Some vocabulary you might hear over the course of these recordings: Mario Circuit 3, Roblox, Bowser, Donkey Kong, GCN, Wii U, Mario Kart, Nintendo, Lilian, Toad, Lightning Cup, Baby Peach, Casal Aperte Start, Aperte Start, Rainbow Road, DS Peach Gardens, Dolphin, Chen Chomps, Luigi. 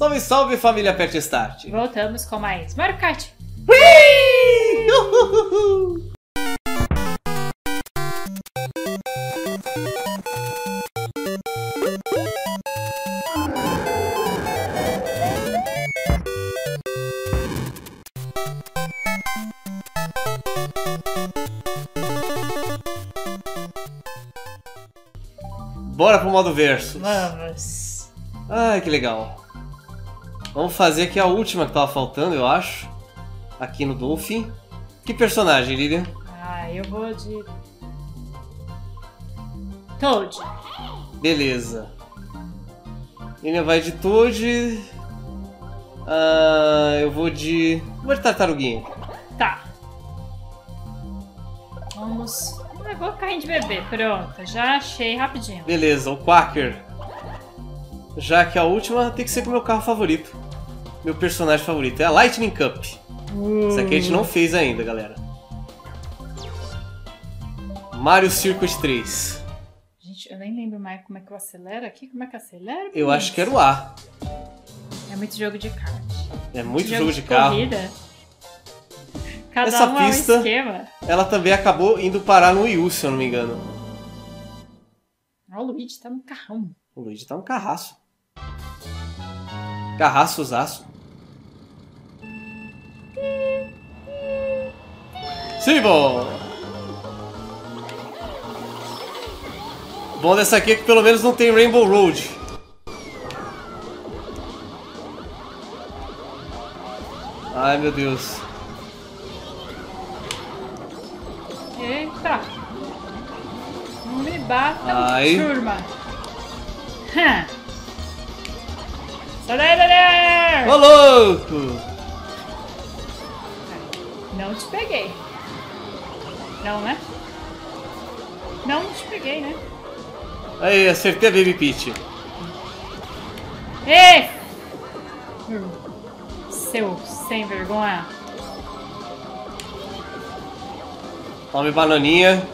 Salve, salve, família Aperte Start. Voltamos com mais Mario Kart. Bora pro modo versus. Vamos. Ai, que legal. Vamos fazer aqui a última que tava faltando, eu acho. Aqui no Dolphin. Que personagem, Lilian? Ah, eu vou de... Toad. Beleza. Lilian vai de Toad. Ah, eu vou de... Vou de tartaruguinha. Tá. Vamos... Pegou o carrinho de bebê, pronto, já achei rapidinho. Beleza, o Quacker. Já que a última tem que ser com o meu carro favorito. Meu personagem favorito, é a Lightning Cup. Isso aqui a gente não fez ainda, galera. Mario Circuit 3. Gente, eu nem lembro mais como é que eu acelero aqui, como é que eu acelero? Eu acho que era o A. É muito jogo de kart. É muito jogo de carro. Corrida. Cada essa pista, esquema. Ela também acabou indo parar no Wii U, se eu não me engano. Ah, o Luigi tá no carrão. O Luigi tá no carraço. Carraçozaço. Sim, bom dessa aqui é que pelo menos não tem Rainbow Road. Ai, meu Deus. Eita! Não me batam, turma! Sai daí, galera! Ô louco! Não te peguei. Não, né? Não te peguei, né? Aí, acertei a Baby Peach. Ei! Seu sem vergonha! Tome bananinha.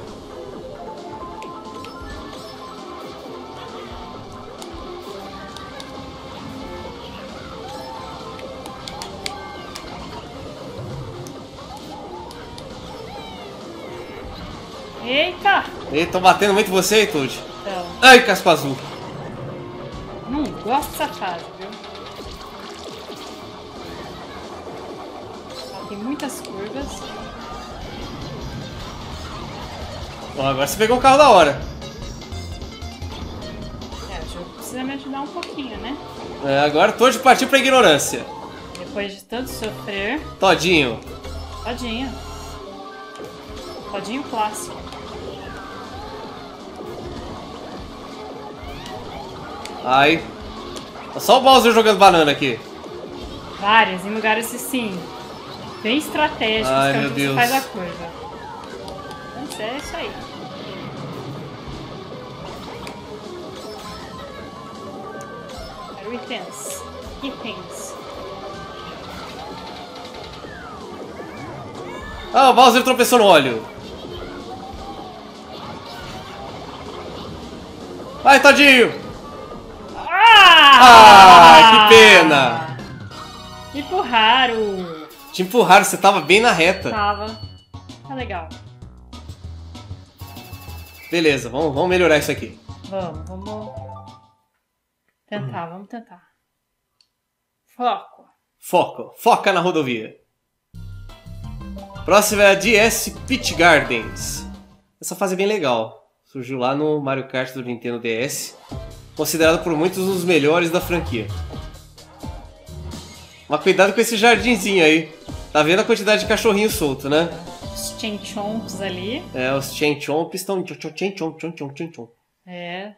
Eita! Eita, tô batendo muito você, hein, Toad? Então. Ai, caspa azul. Não gosto dessa fase, viu? Ela tem muitas curvas. Bom, agora você pegou um carro da hora. É, o jogo precisa me ajudar um pouquinho, né? É, agora Toad partiu pra ignorância. Depois de tanto sofrer... Todinho. Todinho. Todinho clássico. Ai. Só o Bowser jogando banana aqui. Várias, em lugares assim, bem estratégicos. Ai, que é onde você faz a curva. É isso aí. Quero itens. Itens. Ah, o Bowser tropeçou no óleo. Vai, tadinho! Ah, que pena! Te empurraram. Te empurraram, você tava bem na reta. Tava. Tá legal. Beleza, vamos melhorar isso aqui. Vamos tentar, vamos tentar. Foca na rodovia. Próxima é a DS Peach Gardens. Essa fase é bem legal. Surgiu lá no Mario Kart do Nintendo DS. Considerado por muitos um dos melhores da franquia. Mas cuidado com esse jardinzinho aí. Tá vendo a quantidade de cachorrinho solto, né? Os Chen Chomps ali. É, os Chen Chomps estão... É.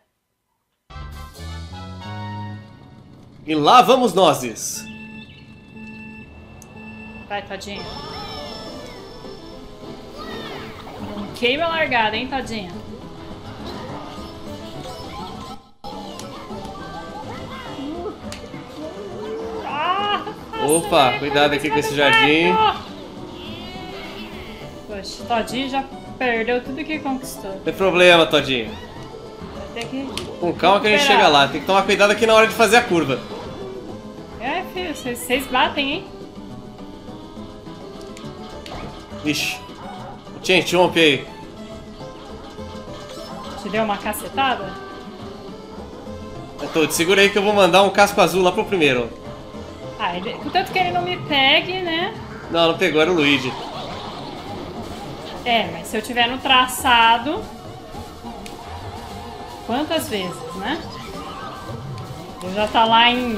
E lá vamos nós. Vai, Todinho. Não queima a largada, hein, Todinho. Opa, cuidado aqui com esse jardim. Poxa, Todinho já perdeu tudo que conquistou. Não tem problema, Todinho. Vai ter que... Com calma recuperar. Que a gente chega lá. Tem que tomar cuidado aqui na hora de fazer a curva. É, que vocês batem, hein? Ixi. O Chen Chomp aí. Te deu uma cacetada? Toad, segura aí que eu vou mandar um casco azul lá pro primeiro. Ah, ele... Tanto que ele não me pegue, né? Não, não pegou, era o Luigi. É, mas se eu tiver no traçado... Quantas vezes, né? Eu já tá lá em...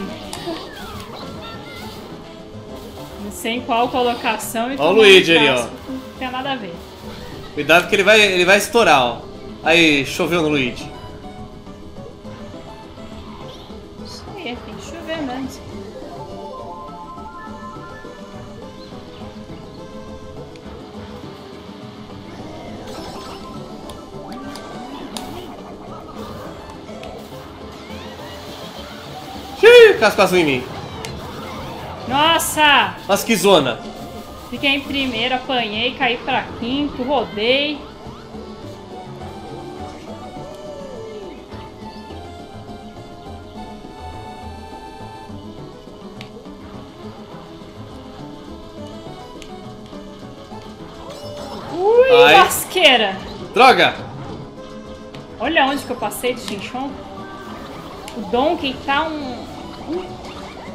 Não sei em qual colocação... E olha o Luigi ali, ó. Não tem nada a ver. Cuidado que ele vai estourar, ó. Aí, choveu no Luigi. Isso aí, tem que chover mesmo. Xiii, casco azul em mim. Nossa! Nossa, que zona. Fiquei em primeiro, apanhei, caí pra quinto, rodei. Ui, lasqueira! Droga! Olha onde que eu passei de Chen Chomp. O Donkey tá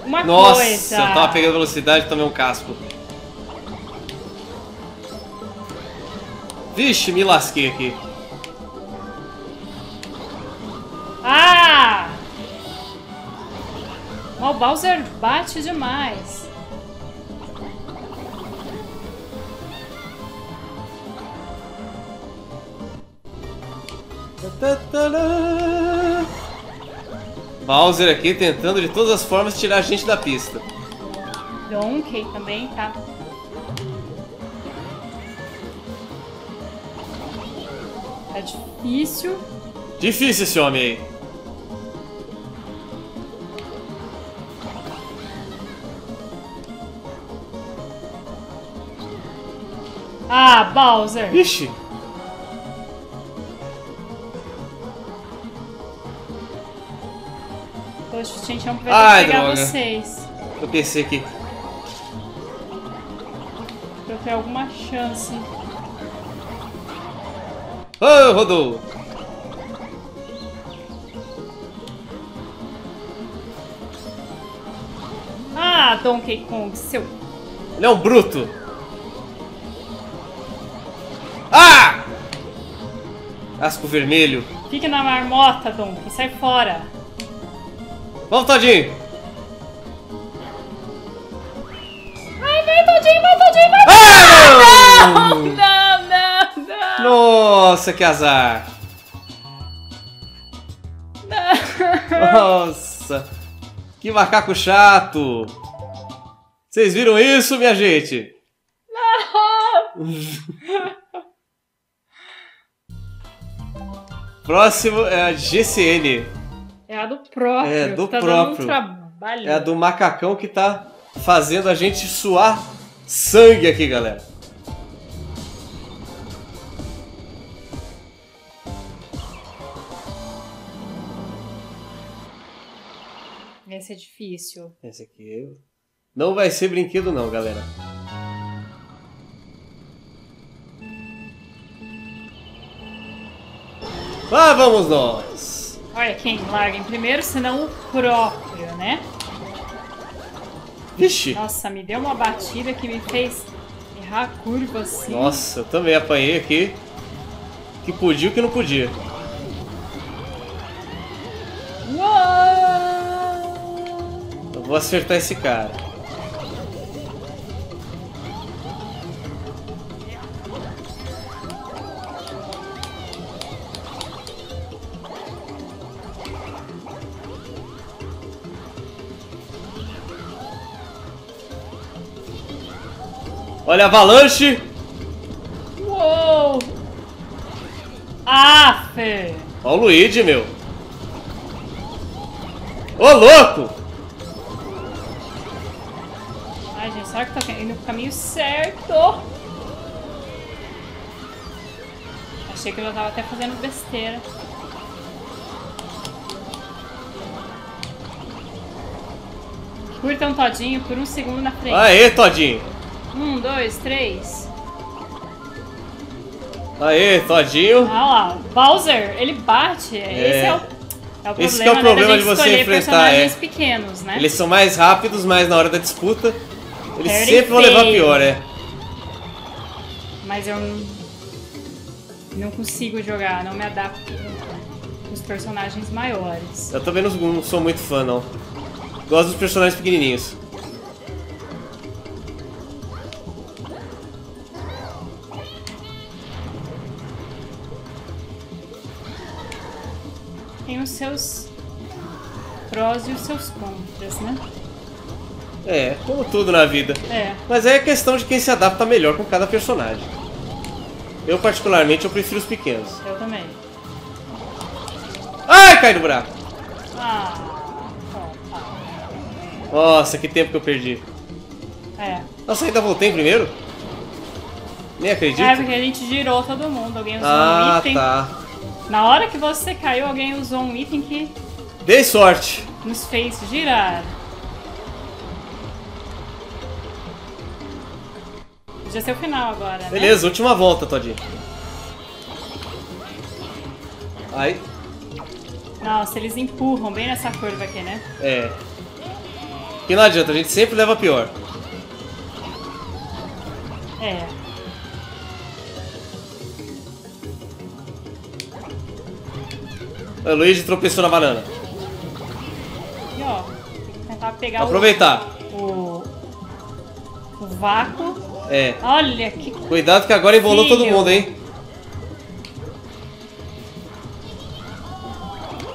uma nossa, coisa. Nossa, eu tava pegando velocidade e tomei um casco. Vixe, me lasquei aqui. Ah! O Bowser bate demais. Bowser aqui tentando de todas as formas tirar a gente da pista. Donkey também, tá? Tá difícil. Difícil esse homem aí. Ah, Bowser! Vixe! Poxa, gente, não vai pegar droga. Vocês. Eu pensei aqui. Pra eu ter alguma chance. Oh, rodou! Ah, Donkey Kong, seu... Ele é um bruto! Ah! Casco vermelho. Fique na marmota, Donkey, sai fora. Vamos, Todinho! Ai, vai, Todinho, vai, Todinho, vai! Ah! Não! Nossa, que azar! Não. Nossa! Que macaco chato! Vocês viram isso, minha gente? Não! Próximo é a GCN. É a do próprio. É do tá próprio. Dando um trabalho. É a do macacão que tá fazendo a gente suar sangue aqui, galera. Esse é difícil. Esse aqui não vai ser brinquedo não, galera. Lá vamos nós. Olha quem larga em primeiro, senão o próprio, né? Vixe! Nossa, me deu uma batida que me fez errar a curva assim. Nossa, eu também apanhei aqui. Que podia o que não podia. Uou! Eu vou acertar esse cara. Olha a avalanche! Uou! Ah, fê! Olha o Luigi, meu! Ô, louco! Ai, gente, será que tá indo pro caminho certo? Achei que eu já tava até fazendo besteira. Curtam Todinho por um segundo na frente. Aê, Todinho! 1, 2, 3. Aê, Todinho! Ah lá, Bowser, ele bate. Esse é o problema de você enfrentar pequenos, né? Eles são mais rápidos, mas na hora da disputa eles sempre vão levar pior, é. Mas eu não consigo jogar, não me adapto nos personagens maiores. Eu também não sou muito fã, não. Gosto dos personagens pequenininhos. Tem os seus prós e os seus contras, né? É, como tudo na vida. É. Mas aí é questão de quem se adapta melhor com cada personagem. Eu, particularmente, eu prefiro os pequenos. Eu também. Ai, cai no buraco! Ah, nossa, que tempo que eu perdi. É. Nossa, ainda voltei em primeiro? Nem acredito. É, porque a gente girou todo mundo. Alguém usou um item. Ah, tá. Na hora que você caiu, alguém usou um item que... Dei sorte. Nos fez girar. Já é o final agora, né? Beleza, última volta, Todinho. Aí. Nossa, eles empurram bem nessa curva aqui, né? É. Que não adianta, a gente sempre leva pior. É. O Luigi tropeçou na banana. E ó, tem que tentar pegar o vácuo. É. Olha que... Cuidado que agora embolou todo mundo, hein?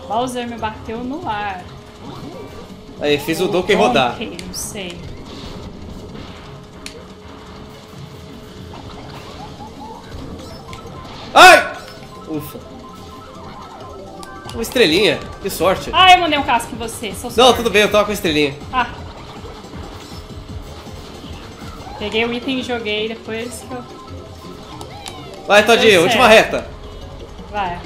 Bowser me bateu no ar. Aí, fiz o Donkey rodar. Não sei. Ai! Ufa. Uma estrelinha. Que sorte. Ah, eu mandei um casco em você. Não, tudo bem, eu tava com a estrelinha. Ah. Peguei o item e joguei, depois que eu... Vai, Todinho, última reta. Vai.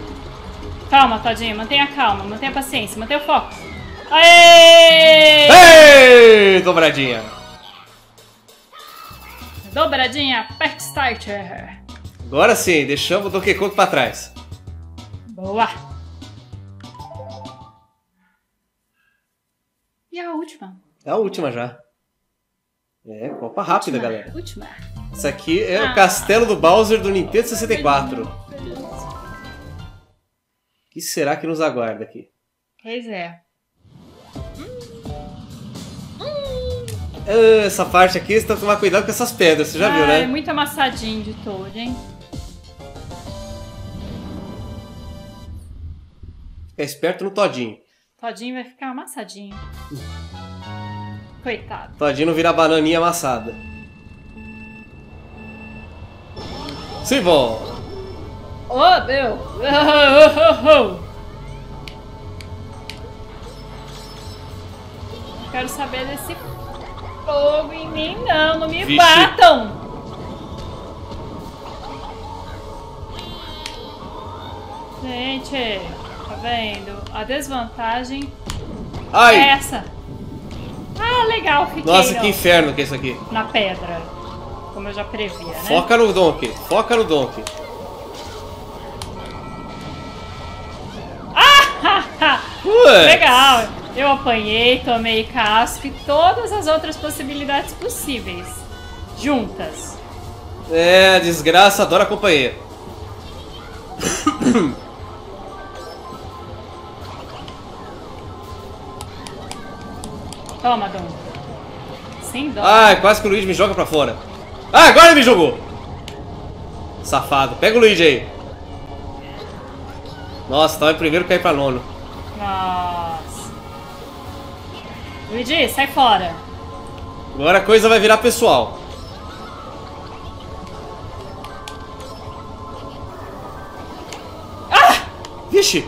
Calma, Todinho, mantenha a calma, mantenha a paciência, mantenha o foco. Aê! Ei, dobradinha. Dobradinha, Aperte Start. Agora sim, deixamos o Donkey Kong pra trás. Boa. E a última? É a última já. É, Copa Rápida, galera. Última. Isso aqui é o castelo do Bowser do Nintendo 64. O que será que nos aguarda aqui? Pois é. Essa parte aqui, você tem que tomar cuidado com essas pedras, você já viu, né? É muito amassadinho de Toad, hein? Fica esperto no Todinho. Todinho vai ficar amassadinho. Coitado. Todinho não vira bananinha amassada. Sim, bom. Oh, meu. Não quero saber desse fogo em mim, não. Não me batam. Gente, tá vendo? A desvantagem é essa. Ah, legal, fiquei. Nossa, que inferno que é isso aqui. Na pedra, como eu já previa, né? Foca no Donkey, foca no Donkey. Ah! Legal, eu apanhei, tomei casco e todas as outras possibilidades possíveis, juntas. É, desgraça, adora companheiro. Toma, Dom. Sem dó. Ah, quase que o Luigi me joga pra fora. Ah, agora ele me jogou. Safado. Pega o Luigi aí. Nossa, tava em primeiro que caiu pra nono. Nossa. Luigi, sai fora. Agora a coisa vai virar pessoal. Ah! Vixe.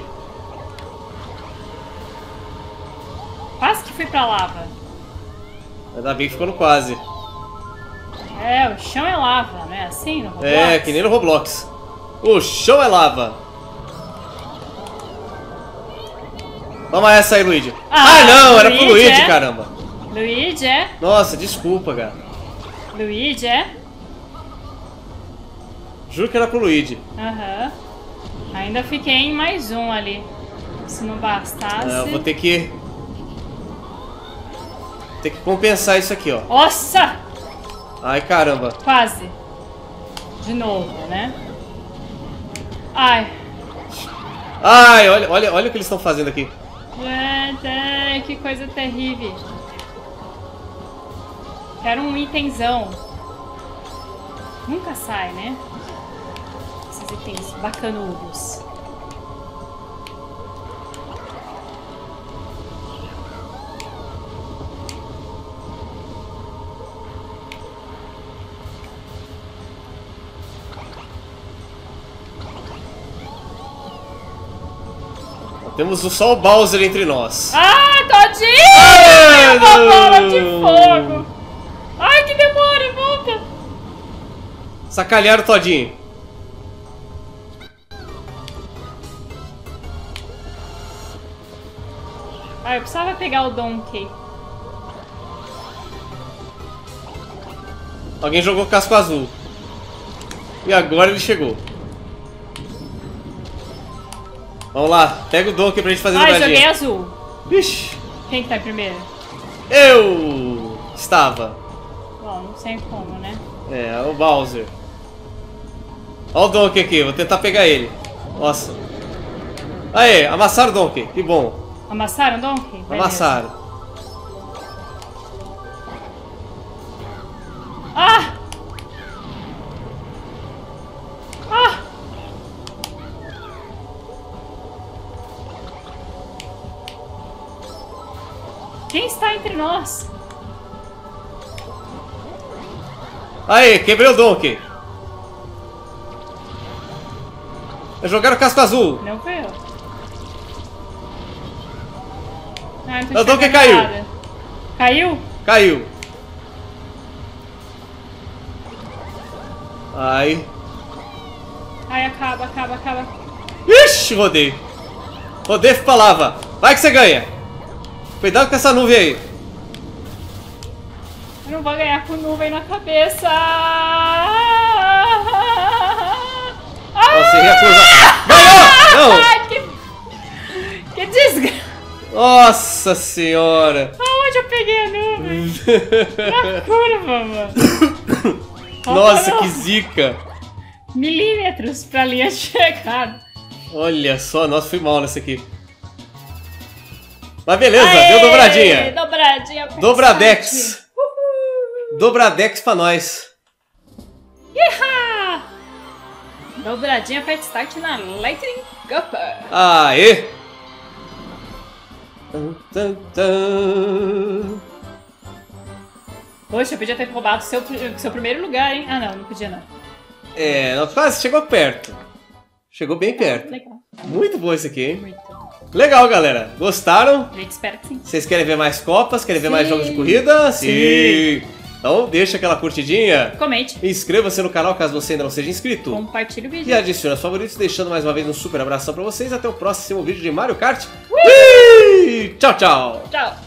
Quase que fui pra lava. Ainda bem que ficou no quase. É, o chão é lava, não é assim no Roblox? É, que nem no Roblox. O chão é lava. Toma essa aí, Luigi. Ah, não, era pro Luigi, caramba. Luigi, é? Nossa, desculpa, cara. Luigi, é? Juro que era pro Luigi. Aham. Ainda fiquei em mais um ali. Se não bastasse... Eu vou ter que... Tem que compensar isso aqui, ó. Nossa! Ai, caramba. Quase. De novo, né? Ai. Ai, olha, olha, olha o que eles estão fazendo aqui. Ai, que coisa terrível. Quero um itenzão. Nunca sai, né? Esses itens bacanudos. Temos só o Bowser entre nós. Ah, tadinho! Uma bola de fogo! Ai, que demora, volta! Sacalharam o Todinho. Ah, eu precisava pegar o Donkey. Alguém jogou o casco azul. E agora ele chegou. Vamos lá, pega o Donkey pra gente fazer dobradinha. Ah, joguei azul. Ixi. Quem que tá em primeiro? Eu estava. Bom, não sei como, né? É, o Bowser. Olha o Donkey aqui, vou tentar pegar ele. Nossa. Aê, amassaram o Donkey, que bom. Amassaram o Donkey? Beleza. Amassaram. Ah! Quem está entre nós? Aí, quebrei o Donkey. Jogaram o casco azul. Não foi eu. Ah, eu tô o Donkey caiu. Nada. Caiu? Caiu. Aí. Aí acaba. Ixi, rodei. Rodei pra lava. Vai que você ganha. Cuidado com essa nuvem aí. Eu não vou ganhar com nuvem na cabeça. Nossa, ganhou! Não! Ai, que desgraça. Nossa senhora. Aonde eu peguei a nuvem? Na curva, mano. Nossa, que zica. Milímetros pra linha de chegada. Olha só, nossa, fui mal nessa aqui. Mas beleza, aê, deu dobradinha. Dobradex. Uhul. Dobradex pra nós. Yeha! Dobradinha Aperte Start na Lightning Cup. Aê! Poxa, eu podia ter roubado o seu primeiro lugar, hein? Ah, não podia não. É, quase chegou perto. Chegou bem perto. Legal. Muito bom isso aqui, hein? Muito. Legal, galera. Gostaram? A gente espera que sim. Vocês querem ver mais copas? Querem ver mais jogos de corrida? Sim. Então deixa aquela curtidinha. Comente. Inscreva-se no canal caso você ainda não seja inscrito. Compartilhe o vídeo. E adicione os favoritos, deixando mais uma vez um super abração pra vocês. Até o próximo vídeo de Mario Kart. Tchau, tchau. Tchau.